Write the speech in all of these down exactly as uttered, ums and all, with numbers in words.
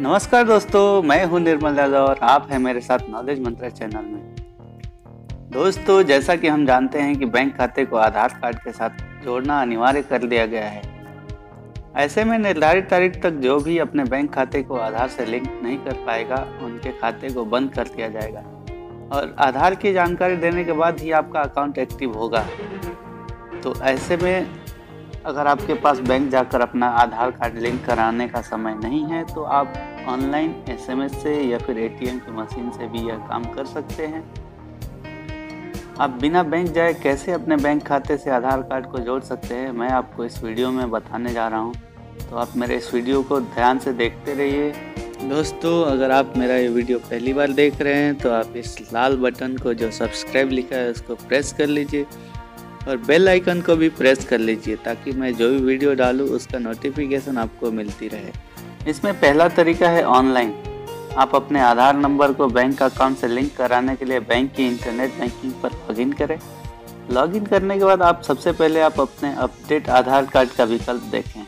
नमस्कार दोस्तों, मैं हूं निर्मल यादव और आप हैं मेरे साथ नॉलेज मंत्रा चैनल में। दोस्तों, जैसा कि हम जानते हैं कि बैंक खाते को आधार कार्ड के साथ जोड़ना अनिवार्य कर दिया गया है। ऐसे में निर्धारित तारीख तक जो भी अपने बैंक खाते को आधार से लिंक नहीं कर पाएगा उनके खाते को बंद कर दिया जाएगा और आधार की जानकारी देने के बाद ही आपका अकाउंट एक्टिव होगा। तो ऐसे में अगर आपके पास बैंक जाकर अपना आधार कार्ड लिंक कराने का समय नहीं है तो आप ऑनलाइन एसएमएस से या फिर एटीएम की मशीन से भी यह काम कर सकते हैं। आप बिना बैंक जाए कैसे अपने बैंक खाते से आधार कार्ड को जोड़ सकते हैं, मैं आपको इस वीडियो में बताने जा रहा हूं। तो आप मेरे इस वीडियो को ध्यान से देखते रहिए। दोस्तों, अगर आप मेरा ये वीडियो पहली बार देख रहे हैं तो आप इस लाल बटन को जो सब्सक्राइब लिखा है उसको प्रेस कर लीजिए और बेल आइकन को भी प्रेस कर लीजिए ताकि मैं जो भी वीडियो डालूं उसका नोटिफिकेशन आपको मिलती रहे। इसमें पहला तरीका है ऑनलाइन। आप अपने आधार नंबर को बैंक अकाउंट से लिंक कराने के लिए बैंक की इंटरनेट बैंकिंग पर लॉगिन करें। लॉगिन करने के बाद आप सबसे पहले आप अपने अपडेट आधार कार्ड का विकल्प देखें।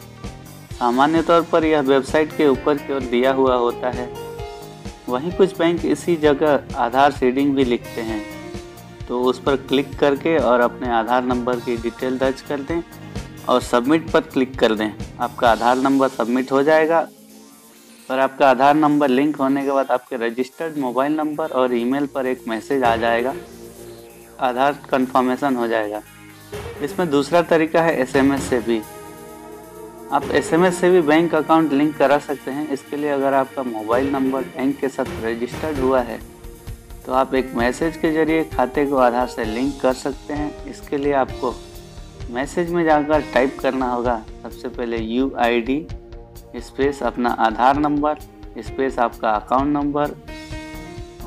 सामान्य तौर पर यह वेबसाइट के ऊपर की ओर दिया हुआ होता है, वहीं कुछ बैंक इसी जगह आधार सीडिंग भी लिखते हैं। तो उस पर क्लिक करके और अपने आधार नंबर की डिटेल दर्ज कर दें और सबमिट पर क्लिक कर दें। आपका आधार नंबर सबमिट हो जाएगा और आपका आधार नंबर लिंक होने के बाद आपके रजिस्टर्ड मोबाइल नंबर और ईमेल पर एक मैसेज आ जाएगा, आधार कंफर्मेशन हो जाएगा। इसमें दूसरा तरीका है एसएमएस से भी। आप एसएमएस से भी बैंक अकाउंट लिंक करा सकते हैं। इसके लिए अगर आपका मोबाइल नंबर बैंक के साथ रजिस्टर्ड हुआ है तो आप एक मैसेज के जरिए खाते को आधार से लिंक कर सकते हैं। इसके लिए आपको मैसेज में जाकर टाइप करना होगा, सबसे पहले यू आई डी स्पेस अपना आधार नंबर स्पेस आपका अकाउंट नंबर,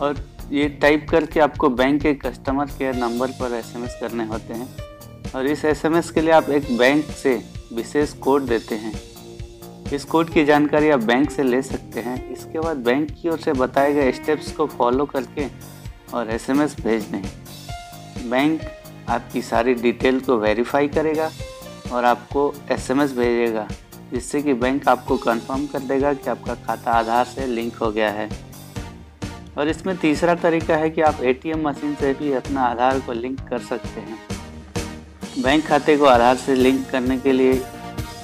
और ये टाइप करके आपको बैंक के कस्टमर केयर नंबर पर एसएमएस करने होते हैं। और इस एसएमएस के लिए आप एक बैंक से विशेष कोड देते हैं। इस कोड की जानकारी आप बैंक से ले सकते हैं। इसके बाद बैंक की ओर से बताए गए स्टेप्स को फॉलो करके और एसएमएस भेज दें। बैंक आपकी सारी डिटेल को वेरीफाई करेगा और आपको एसएमएस भेजेगा, जिससे कि बैंक आपको कंफर्म कर देगा कि आपका खाता आधार से लिंक हो गया है। और इसमें तीसरा तरीका है कि आप एटीएम मशीन से भी अपना आधार को लिंक कर सकते हैं। बैंक खाते को आधार से लिंक करने के लिए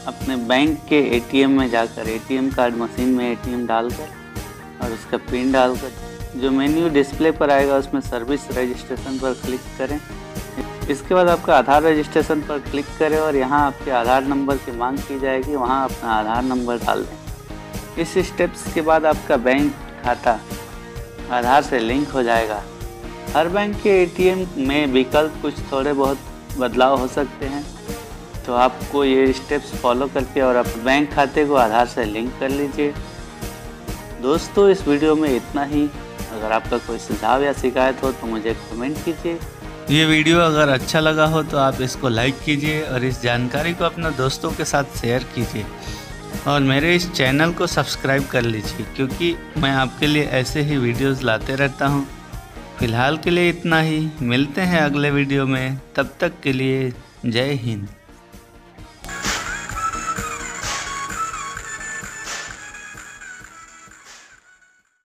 अपने बैंक के एटीएम में जाकर एटीएम कार्ड मशीन में एटीएम डालकर और उसका पिन डालकर जो मेन्यू डिस्प्ले पर आएगा उसमें सर्विस रजिस्ट्रेशन पर क्लिक करें। इसके बाद आपका आधार रजिस्ट्रेशन पर क्लिक करें और यहाँ आपके आधार नंबर की मांग की जाएगी, वहाँ अपना आधार नंबर डाल दें। इस स्टेप्स के बाद आपका बैंक खाता आधार से लिंक हो जाएगा। हर बैंक के एटीएम में विकल्प कुछ थोड़े बहुत बदलाव हो सकते हैं, तो आपको ये स्टेप्स फॉलो करके और अपने बैंक खाते को आधार से लिंक कर लीजिए। दोस्तों, इस वीडियो में इतना ही। अगर आपका कोई सुझाव या शिकायत हो तो मुझे कमेंट कीजिए। ये वीडियो अगर अच्छा लगा हो तो आप इसको लाइक कीजिए और इस जानकारी को अपने दोस्तों के साथ शेयर कीजिए और मेरे इस चैनल को सब्सक्राइब कर लीजिए, क्योंकि मैं आपके लिए ऐसे ही वीडियोज़ लाते रहता हूँ। फिलहाल के लिए इतना ही, मिलते हैं अगले वीडियो में। तब तक के लिए जय हिंद।